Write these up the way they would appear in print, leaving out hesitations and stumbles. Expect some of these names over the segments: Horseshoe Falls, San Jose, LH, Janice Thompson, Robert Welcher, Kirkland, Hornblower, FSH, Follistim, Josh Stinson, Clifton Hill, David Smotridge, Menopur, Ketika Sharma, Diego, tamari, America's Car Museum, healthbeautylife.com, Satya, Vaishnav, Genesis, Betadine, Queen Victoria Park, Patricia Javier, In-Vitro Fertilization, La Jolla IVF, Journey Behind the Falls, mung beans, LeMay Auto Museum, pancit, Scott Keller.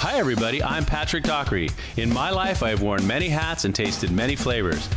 Hi everybody, I'm Patrick Dockery. In my life, I have worn many hats and tasted many flavors.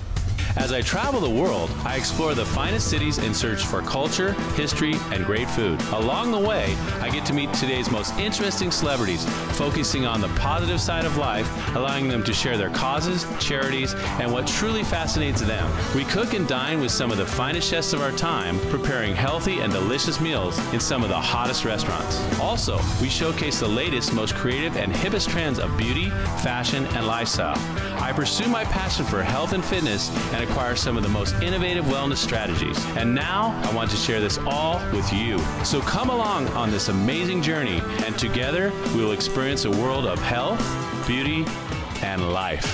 As I travel the world, I explore the finest cities and search for culture, history, and great food. Along the way, I get to meet today's most interesting celebrities, focusing on the positive side of life, allowing them to share their causes, charities, and what truly fascinates them. We cook and dine with some of the finest chefs of our time, preparing healthy and delicious meals in some of the hottest restaurants. Also, we showcase the latest, most creative, and hippest trends of beauty, fashion, and lifestyle. I pursue my passion for health and fitness and acquire some of the most innovative wellness strategies. And now, I want to share this all with you. So come along on this amazing journey, and together we will experience a world of health, beauty, and life.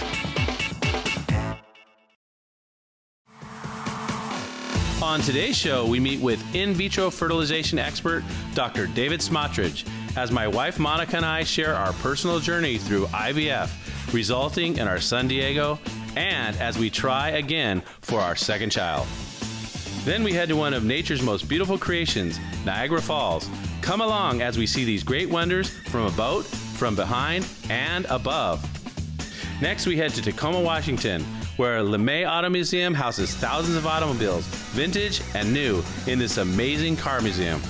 On today's show, we meet with in vitro fertilization expert, Dr. David Smotridge, as my wife Monica and I share our personal journey through IVF, resulting in our son Diego, and as we try again for our second child. Then we head to one of nature's most beautiful creations, Niagara Falls. Come along as we see these great wonders from a boat, from behind, and above. Next, we head to Tacoma, Washington, where LeMay Auto Museum houses thousands of automobiles, vintage and new, in this amazing car museum.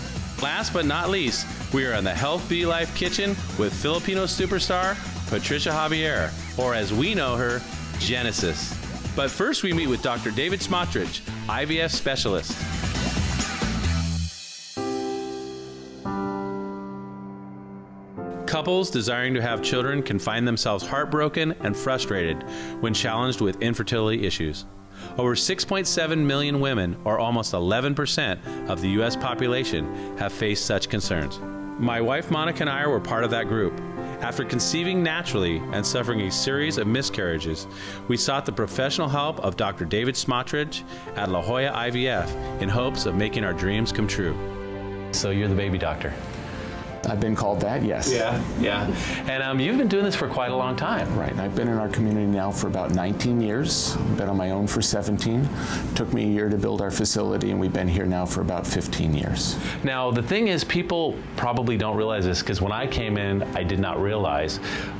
Last but not least, we are in the Health Bee Life Kitchen with Filipino superstar Patricia Javier, or as we know her, Genesis. But first we meet with Dr. David Smotridge, IVF specialist. Couples desiring to have children can find themselves heartbroken and frustrated when challenged with infertility issues. Over 6.7 million women, or almost 11% of the U.S. population, have faced such concerns. My wife Monica and I were part of that group. After conceiving naturally and suffering a series of miscarriages, we sought the professional help of Dr. David Smotridge at La Jolla IVF in hopes of making our dreams come true. So you're the baby doctor. I've been called that, yes. Yeah. And you've been doing this for quite a long time. Right, and I've been in our community now for about 19 years, been on my own for 17. Took me a year to build our facility, and we've been here now for about 15 years. Now, the thing is, people probably don't realize this, because when I came in, I did not realize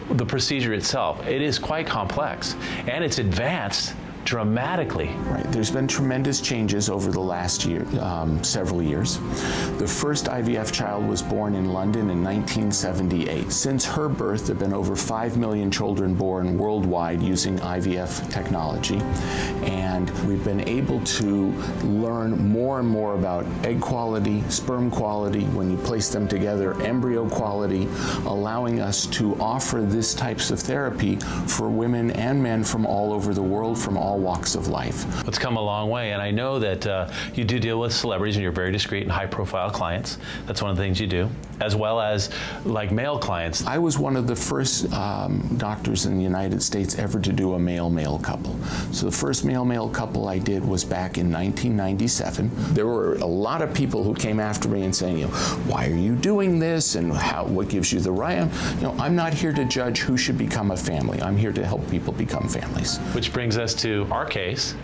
the procedure itself. It is quite complex, and it's advanced dramatically. Right. There's been tremendous changes over the last year, several years. The first IVF child was born in London in 1978. Since her birth, there have been over 5 million children born worldwide using IVF technology. And we've been able to learn more and more about egg quality, sperm quality, when you place them together, embryo quality, allowing us to offer this types of therapy for women and men from all over the world, from all walks of life. It's come a long way, and I know that you do deal with celebrities, and you're very discreet and high-profile clients. That's one of the things you do, as well as like male clients. I was one of the first doctors in the United States ever to do a male-male couple. So the first male-male couple I did was back in 1997. There were a lot of people who came after me and saying, you know, why are you doing this, and how, what gives you the right? You know, I'm not here to judge who should become a family. I'm here to help people become families. Which brings us to our case,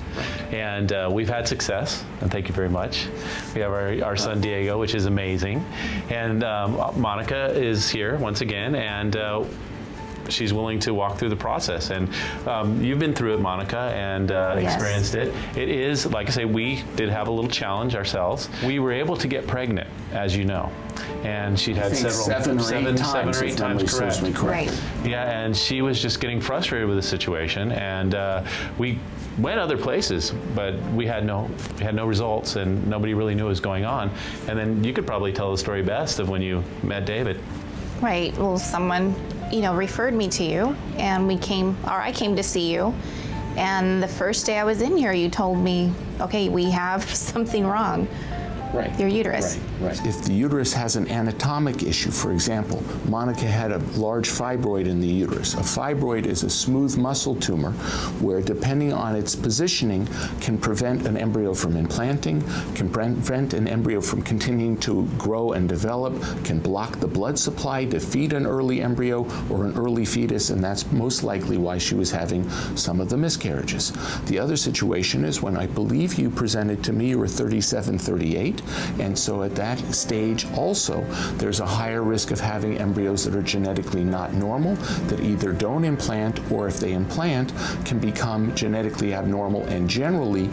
and we've had success, and thank you very much. We have our son Diego, which is amazing, and Monica is here once again, and she's willing to walk through the process, and you've been through it, Monica, and yes, experienced it. It is, like I say, we did have a little challenge ourselves. We were able to get pregnant, as you know, and she'd had seven or eight times, correct. Right. Yeah, and she was just getting frustrated with the situation, and we went other places, but we had no results, and nobody really knew what was going on. And then you could probably tell the story best of when you met David. Right. Well, someone, you know, referred me to you, and I came to see you. And the first day I was in here, you told me, okay, we have something wrong. Right. Your uterus. Right. If the uterus has an anatomic issue, for example, Monica had a large fibroid in the uterus. A fibroid is a smooth muscle tumor where, depending on its positioning, can prevent an embryo from implanting, can prevent an embryo from continuing to grow and develop, can block the blood supply to feed an early embryo or an early fetus, and that's most likely why she was having some of the miscarriages. The other situation is when I believe you presented to me, you were 37, 38. And so at that stage also, there's a higher risk of having embryos that are genetically not normal, that either don't implant or if they implant can become genetically abnormal. And generally,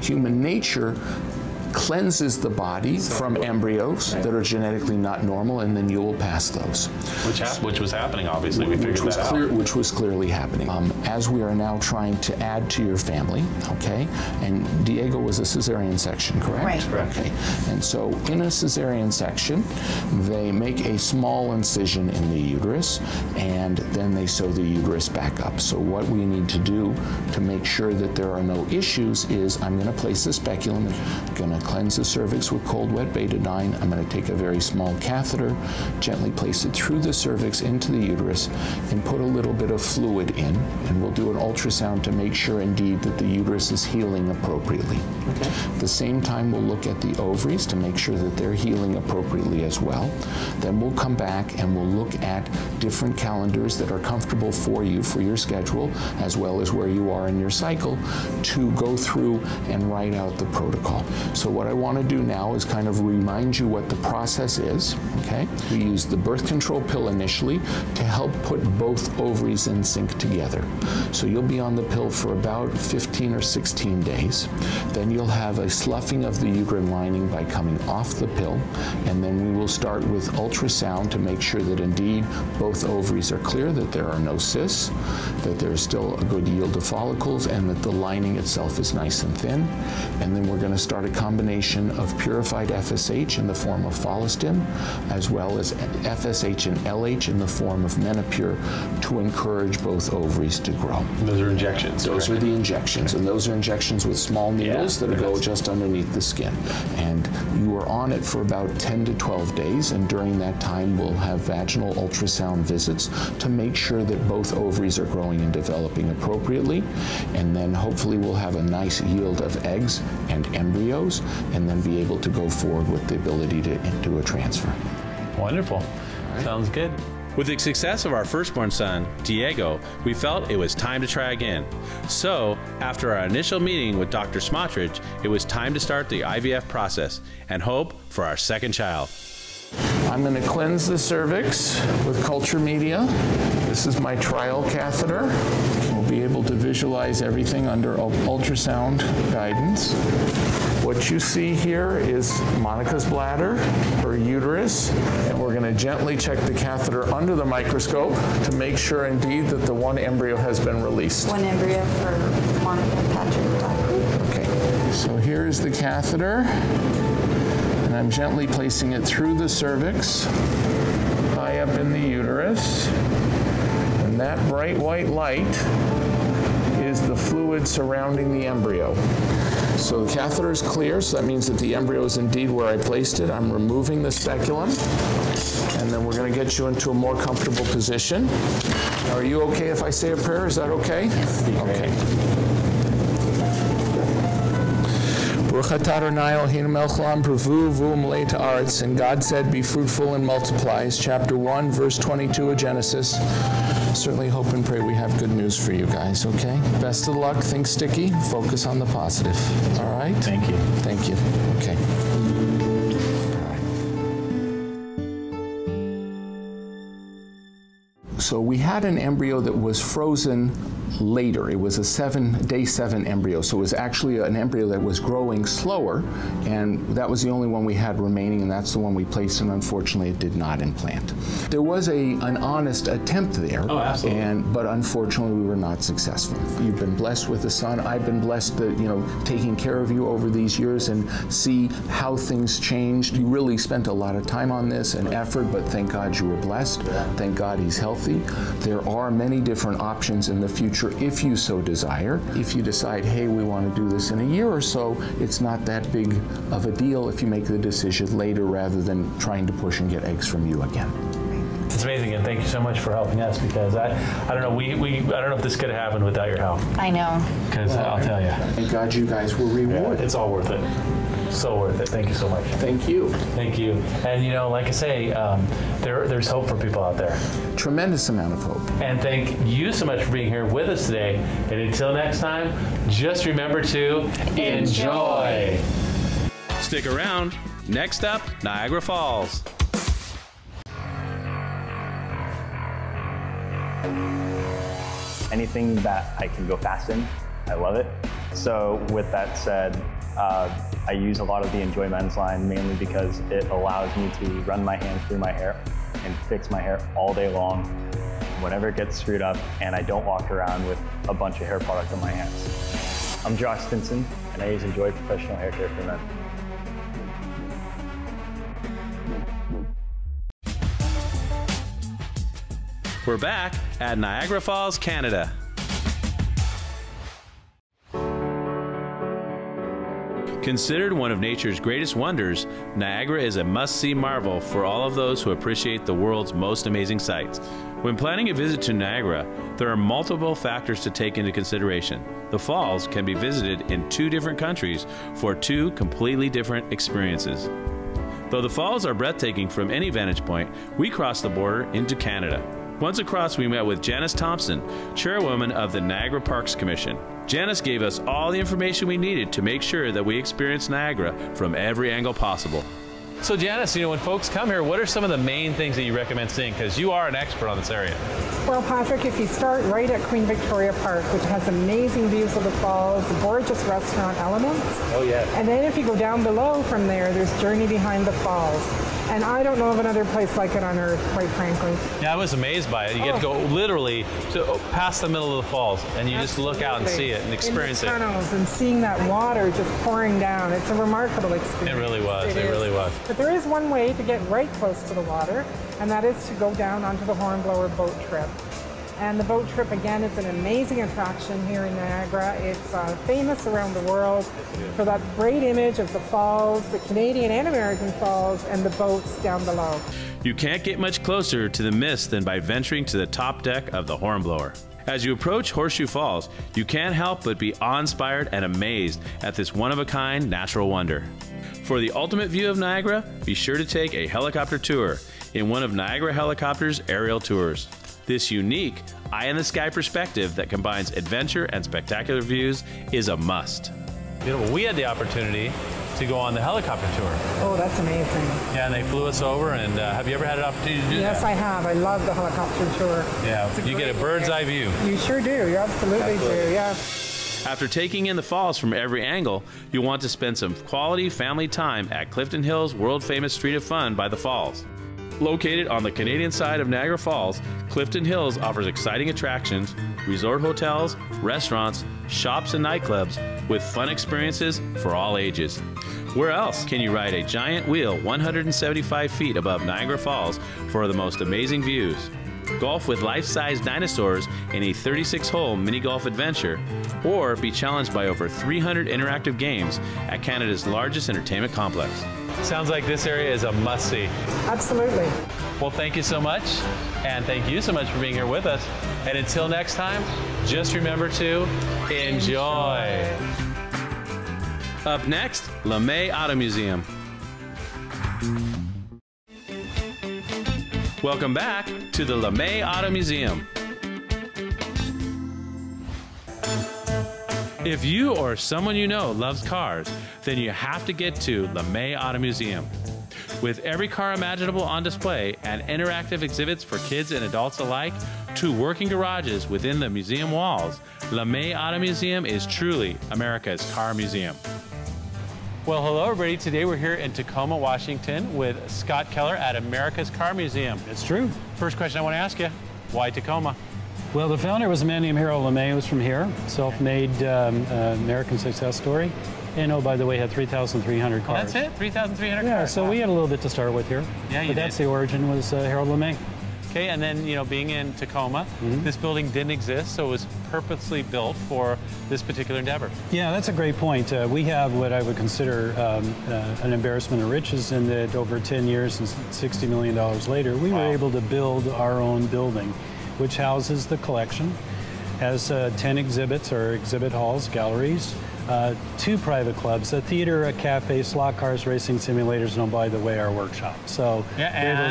human nature cleanses the body from embryos that are genetically not normal, and then you will pass those. Which was happening, obviously. We figured that out. Which was clearly happening. As we are now trying to add to your family, okay, and Diego was a cesarean section, correct? Right. Correct. Okay. And so in a cesarean section, they make a small incision in the uterus, and then they sew the uterus back up. So what we need to do to make sure that there are no issues is I'm going to place the speculum, going to cleanse the cervix with cold, wet betadine. I'm going to take a very small catheter, gently place it through the cervix into the uterus, and put a little bit of fluid in. And we'll do an ultrasound to make sure, indeed, that the uterus is healing appropriately. Okay. At the same time, we'll look at the ovaries to make sure that they're healing appropriately as well. Then we'll come back and we'll look at different calendars that are comfortable for you, for your schedule, as well as where you are in your cycle, to go through and write out the protocol. So what I want to do now is kind of remind you what the process is, okay? We use the birth control pill initially to help put both ovaries in sync together. So you'll be on the pill for about 15 or 16 days. Then you'll have a sloughing of the uterine lining by coming off the pill, and then we will start with ultrasound to make sure that indeed both ovaries are clear, that there are no cysts, that there's still a good yield of follicles, and that the lining itself is nice and thin. And then we're going to start a combination of purified FSH in the form of Follistim, as well as FSH and LH in the form of Menopur, to encourage both ovaries to grow. And those are injections. Those correct? Are the injections, okay. And those are injections with small needles that go just underneath the skin. And you are on it for about 10 to 12 days, and during that time we'll have vaginal ultrasound visits to make sure that both ovaries are growing and developing appropriately, and then hopefully we'll have a nice yield of eggs and embryos, and then be able to go forward with the ability to do a transfer. Wonderful. Right. Sounds good. With the success of our firstborn son, Diego, we felt it was time to try again. So, after our initial meeting with Dr. Smotridge, it was time to start the IVF process and hope for our second child. I'm going to cleanse the cervix with culture media. This is my trial catheter. We'll be able to visualize everything under ultrasound guidance. What you see here is Monica's bladder, her uterus, and we're going to gently check the catheter under the microscope to make sure indeed that the one embryo has been released. One embryo for Monica and Patrick Dockery. Okay, so here is the catheter, and I'm gently placing it through the cervix, high up in the uterus, and that bright white light is the fluid surrounding the embryo. So the catheter is clear, so that means that the embryo is indeed where I placed it. I'm removing the speculum, and then we're going to get you into a more comfortable position. Are you okay if I say a prayer? Is that okay? Yes. Okay. And God said, be fruitful and multiply. Chapter 1, verse 22 of Genesis. Certainly hope and pray we have good news for you guys, okay? Best of luck, think sticky, focus on the positive, all right? Thank you. Thank you, okay. So we had an embryo that was frozen later. It was a day seven embryo, so it was actually an embryo that was growing slower, and that was the only one we had remaining, and that's the one we placed, and unfortunately it did not implant. There was an honest attempt there, but unfortunately we were not successful. You've been blessed with a son. I've been blessed that, you know, taking care of you over these years and see how things changed. You really spent a lot of time on this and effort, but thank God you were blessed. Thank God he's healthy. There are many different options in the future if you so desire. If you decide, hey, we want to do this in a year or so, it's not that big of a deal if you make the decision later rather than trying to push and get eggs from you again. It's amazing, and thank you so much for helping us, because I don't know, I don't know if this could have happened without your help. I know. Because I'll tell you. Thank God you guys were rewarded. Yeah, it's all worth it. So worth it. Thank you so much. Thank you. Thank you. And you know, like I say, there's hope for people out there. Tremendous amount of hope. And thank you so much for being here with us today. And until next time, just remember to enjoy. Stick around. Next up, Niagara Falls. Anything that I can go fast in, I love it. So with that said, I use a lot of the Enjoy Men's line mainly because it allows me to run my hands through my hair and fix my hair all day long whenever it gets screwed up, and I don't walk around with a bunch of hair product on my hands. I'm Josh Stinson, and I use Enjoy Professional Hair Care for Men. We're back at Niagara Falls, Canada. Considered one of nature's greatest wonders, Niagara is a must-see marvel for all of those who appreciate the world's most amazing sights. When planning a visit to Niagara, there are multiple factors to take into consideration. The falls can be visited in two different countries for two completely different experiences. Though the falls are breathtaking from any vantage point, we crossed the border into Canada. Once across, we met with Janice Thompson, chairwoman of the Niagara Parks Commission. Janice gave us all the information we needed to make sure that we experience Niagara from every angle possible. So Janice, when folks come here, what are some of the main things that you recommend seeing? Because you are an expert on this area. Well, Patrick, if you start right at Queen Victoria Park, which has amazing views of the falls, gorgeous restaurant elements. Oh, yeah. And then if you go down below from there, there's Journey Behind the Falls. And I don't know of another place like it on Earth, quite frankly. Yeah, I was amazed by it. You get to go literally to past the middle of the falls, and you just look out and see it and experience it. In the tunnels and seeing that water just pouring down. It's a remarkable experience. It really was. It really was. But there is one way to get right close to the water, and that is to go down onto the Hornblower boat trip. And the boat trip, again, is an amazing attraction here in Niagara. It's famous around the world for that great image of the falls, the Canadian and American falls, and the boats down below. You can't get much closer to the mist than by venturing to the top deck of the Hornblower. As you approach Horseshoe Falls, you can't help but be awe-inspired and amazed at this one-of-a-kind natural wonder. For the ultimate view of Niagara, be sure to take a helicopter tour in one of Niagara Helicopter's aerial tours. This unique eye-in-the-sky perspective that combines adventure and spectacular views is a must. We had the opportunity to go on the helicopter tour. Oh, that's amazing. Yeah, and they flew us over, and have you ever had an opportunity to do that? Yes, I have. I love the helicopter tour. Yeah, you get a bird's eye view. You sure do. You absolutely do, yeah. After taking in the falls from every angle, you'll want to spend some quality family time at Clifton Hill's world-famous Street of Fun by the falls. Located on the Canadian side of Niagara Falls, Clifton Hills offers exciting attractions, resort hotels, restaurants, shops, and nightclubs with fun experiences for all ages. Where else can you ride a giant wheel 175 feet above Niagara Falls for the most amazing views, golf with life-size dinosaurs in a 36-hole mini-golf adventure, or be challenged by over 300 interactive games at Canada's largest entertainment complex? Sounds like this area is a must-see. Absolutely. Well, thank you so much, and thank you so much for being here with us. And until next time, just remember to enjoy. Up next, LeMay Auto Museum. Welcome back to the LeMay Auto Museum. If you or someone you know loves cars, then you have to get to LeMay Auto Museum. With every car imaginable on display and interactive exhibits for kids and adults alike, to working garages within the museum walls, LeMay Auto Museum is truly America's Car Museum. Well, hello everybody. Today we're here in Tacoma, Washington with Scott Keller at America's Car Museum. It's true. First question I want to ask you, why Tacoma? Well, the founder was a man named Harold LeMay, who was from here, self-made American success story. And oh, by the way, had 3,300 cars. That's it? 3,300 cars? Yeah, so we had a little bit to start with here. Yeah, but that's the origin, was Harold LeMay. Okay, and then, being in Tacoma, this building didn't exist, so it was purposely built for this particular endeavor. Yeah, that's a great point. We have what I would consider an embarrassment of riches in that over 10 years and $60 million later, we were able to build our own building, which houses the collection, has 10 exhibits or exhibit halls, galleries, two private clubs, a theater, a cafe, slot cars, racing simulators, and oh, by the way, our workshop. So yeah,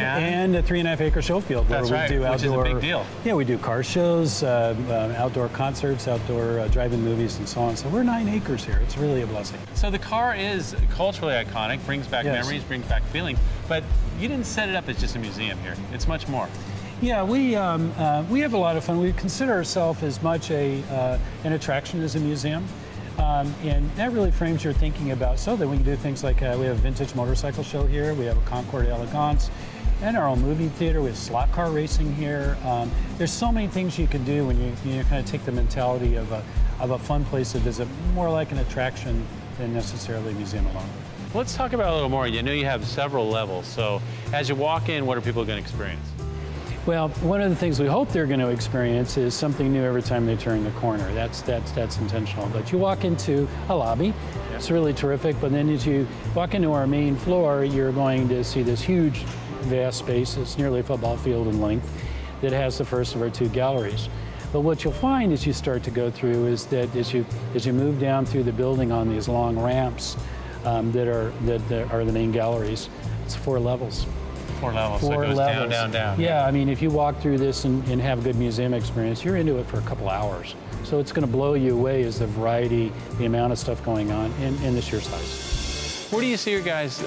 and a 3.5-acre show field where we do outdoor. Which is a big deal. Yeah, we do car shows, outdoor concerts, outdoor drive-in movies, and so on. So we're 9 acres here. It's really a blessing. So the car is culturally iconic, brings back memories, brings back feelings. But you didn't set it up as just a museum here. It's much more. Yeah, we have a lot of fun. We consider ourselves as much a, an attraction as a museum. And that really frames your thinking about, so that we can do things like we have a vintage motorcycle show here, we have a Concours d'Elegance, and our own movie theater, we have slot car racing here. There's so many things you can do when you kind of take the mentality of a fun place to visit, more like an attraction than necessarily a museum alone. Let's talk about it a little more. You know, you have several levels, so as you walk in, what are people going to experience? Well, one of the things we hope they're going to experience is something new every time they turn the corner. That's intentional. But you walk into a lobby, it's really terrific, but then as you walk into our main floor, you're going to see this huge, vast space. It's nearly a football field in length that has the first of our two galleries. But what you'll find as you start to go through is that as you move down through the building on these long ramps that are the main galleries, it's 4 levels. 4 levels, so it goes down, down, down. Yeah, I mean, if you walk through this and have a good museum experience, you're into it for a couple hours. So it's going to blow you away is the variety, the amount of stuff going on, and the sheer size. Where do you see your guys'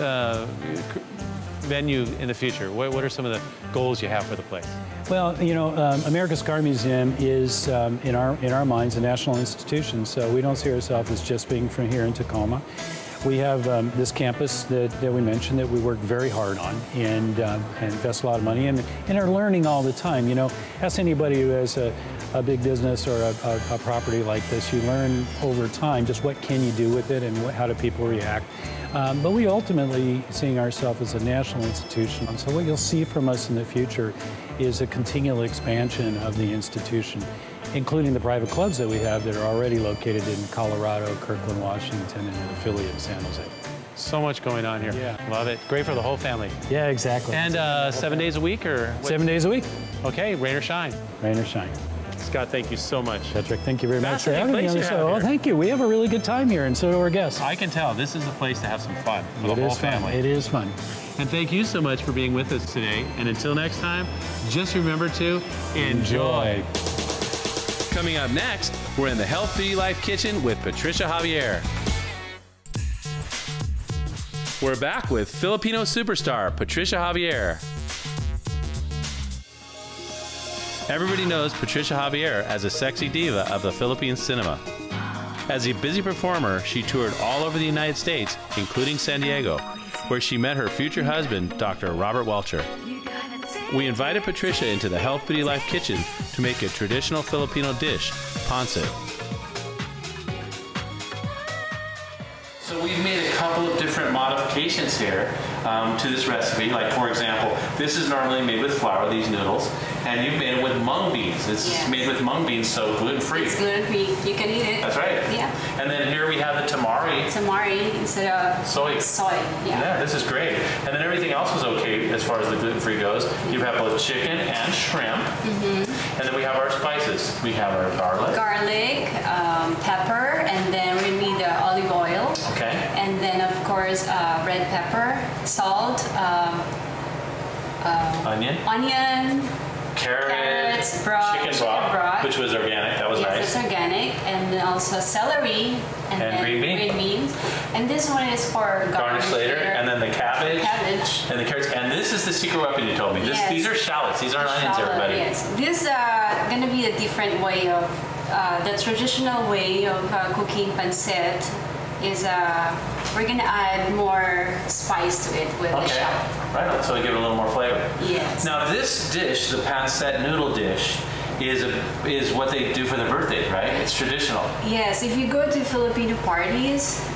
venue in the future? What are some of the goals you have for the place? Well, you know, America's Car Museum is, in our minds, a national institution, so we don't see ourselves as just being from here in Tacoma. We have this campus that we mentioned that we work very hard on and invest a lot of money in and are learning all the time. You know, ask anybody who has a big business or a property like this, you learn over time just what can you do with it and how do people react. But we ultimately seeing ourselves as a national institution. And so what you'll see from us in the future is a continual expansion of the institution, including the private clubs that we have that are already located in Colorado, Kirkland, Washington, and an affiliate in San Jose. So much going on here. Yeah. Love it. Great for the whole family. Yeah, exactly. And 7 days a week or? 7 days a week. Okay, rain or shine. Rain or shine. Scott, thank you so much. Patrick, thank you very much for having me on the show. Oh, thank you. We have a really good time here, and so do our guests. I can tell. This is a place to have some fun for the whole family. It is fun. And thank you so much for being with us today. And until next time, just remember to enjoy. Coming up next, we're in the Health Beauty Life Kitchen with Patricia Javier. We're back with Filipino superstar Patricia Javier. Everybody knows Patricia Javier as a sexy diva of the Philippine cinema. As a busy performer, she toured all over the United States, including San Diego, where she met her future husband, Dr. Robert Welcher. We invited Patricia into the Health Beauty Life Kitchen to make a traditional Filipino dish, pancit. So we've made a couple of different modifications here to this recipe. Like, for example, this is normally made with flour, these noodles, and you've made it with mung beans. This is made with mung beans, so gluten-free. It's gluten-free. You can eat it. That's right. Yeah. And then here we have the tamari. Tamari instead of soy. Yeah, this is great. And then everything else was okay as far as the gluten-free goes. You have both chicken and shrimp. Mm-hmm. And then we have our spices. We have our garlic. Garlic, pepper, and then we need the olive oil. Okay. And then, of course, red pepper, salt, onion, carrots, chicken broth, which was organic. That was nice. It's organic, and then also celery and green beans. And this one is for garnish later. And then the cabbage and the carrots. And this is the secret weapon you told me. Yes. These are shallots. These aren't onions, everybody. Yes. This is going to be a different way of the traditional way of cooking pancit. Is we're gonna add more spice to it with the shallot. Right on, so we give it a little more flavor. Yes. Now this dish, the pancit noodle dish, is what they do for their birthday, right? It's traditional. Yes, if you go to Filipino parties,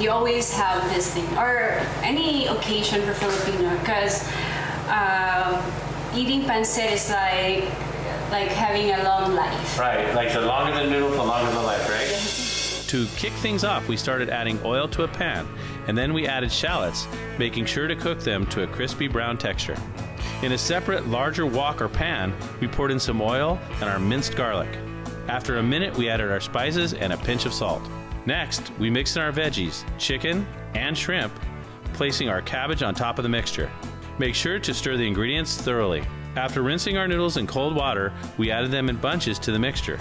you always have this thing, or any occasion for Filipino, because eating pancit is like having a long life. Right, like the longer the noodle, the longer the life, right? Yes. To kick things off, we started adding oil to a pan, and then we added shallots, making sure to cook them to a crispy brown texture. In a separate, larger wok or pan, we poured in some oil and our minced garlic. After a minute, we added our spices and a pinch of salt. Next, we mixed in our veggies, chicken, and shrimp, placing our cabbage on top of the mixture. Make sure to stir the ingredients thoroughly. After rinsing our noodles in cold water, we added them in bunches to the mixture.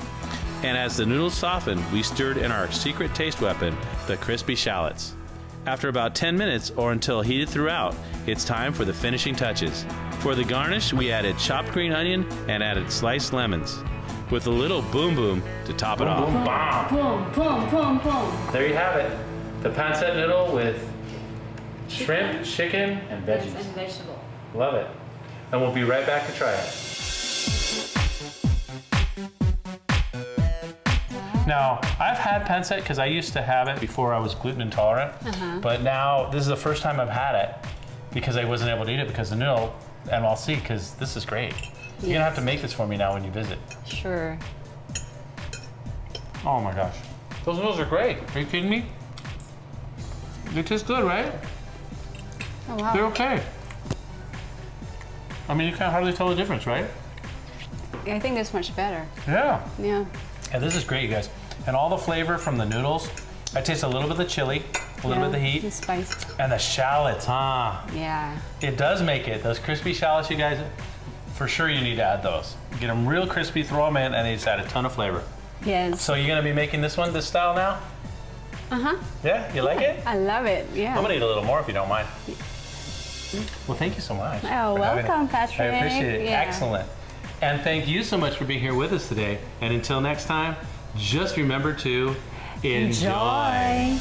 And as the noodles softened, we stirred in our secret taste weapon, the crispy shallots. After about 10 minutes or until heated throughout, it's time for the finishing touches. For the garnish, we added chopped green onion and added sliced lemons, with a little boom boom to top it off. Boom, boom, boom, boom, boom. There you have it, the pancit noodle with shrimp, chicken, and veggies. And vegetable. Love it. And we'll be right back to try it. Now, I've had pancit because I used to have it before I was gluten intolerant, but now this is the first time I've had it because I wasn't able to eat it because of the noodle, and I'll see because this is great. Yes. You're gonna have to make this for me now when you visit. Sure. Oh my gosh. Those noodles are great. Are you kidding me? They taste good, right? Oh wow. They're okay. I mean, you can hardly tell the difference, right? I think that's much better. Yeah. Yeah. Yeah, this is great, you guys. And all the flavor from the noodles, I taste a little bit of the chili, a little bit of the heat. The spice. And the shallots, huh? Yeah. It does make it. Those crispy shallots, you guys, for sure you need to add those. Get them real crispy, throw them in, and they just add a ton of flavor. Yes. So you're gonna be making this one, this style now? Uh-huh. Yeah, you like it? I love it, yeah. I'm gonna eat a little more if you don't mind. Well, thank you so much. Oh, welcome, Patrick. I appreciate it, excellent. And thank you so much for being here with us today. And until next time, just remember to enjoy.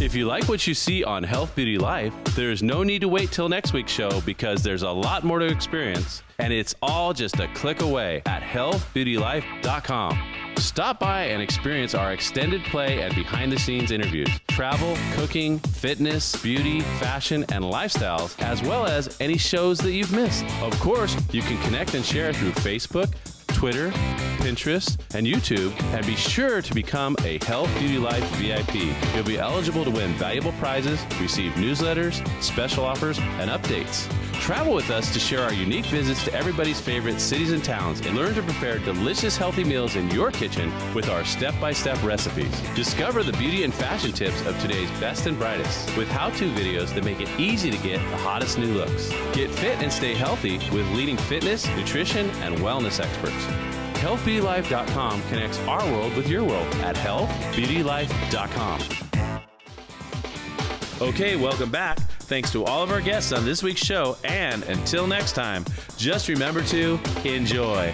If you like what you see on Health Beauty Life, there's no need to wait till next week's show because there's a lot more to experience. And it's all just a click away at healthbeautylife.com. Stop by and experience our extended play and behind-the-scenes interviews, travel, cooking, fitness, beauty, fashion, and lifestyles, as well as any shows that you've missed. Of course, you can connect and share through Facebook, Twitter, Pinterest, and YouTube, and be sure to become a Health Beauty Life VIP. You'll be eligible to win valuable prizes, receive newsletters, special offers, and updates. Travel with us to share our unique visits to everybody's favorite cities and towns and learn to prepare delicious healthy meals in your kitchen with our step-by-step recipes. Discover the beauty and fashion tips of today's best and brightest with how-to videos that make it easy to get the hottest new looks. Get fit and stay healthy with leading fitness, nutrition, and wellness experts. HealthBeautyLife.com connects our world with your world at HealthBeautyLife.com. Okay, welcome back. Thanks to all of our guests on this week's show, and until next time, just remember to enjoy.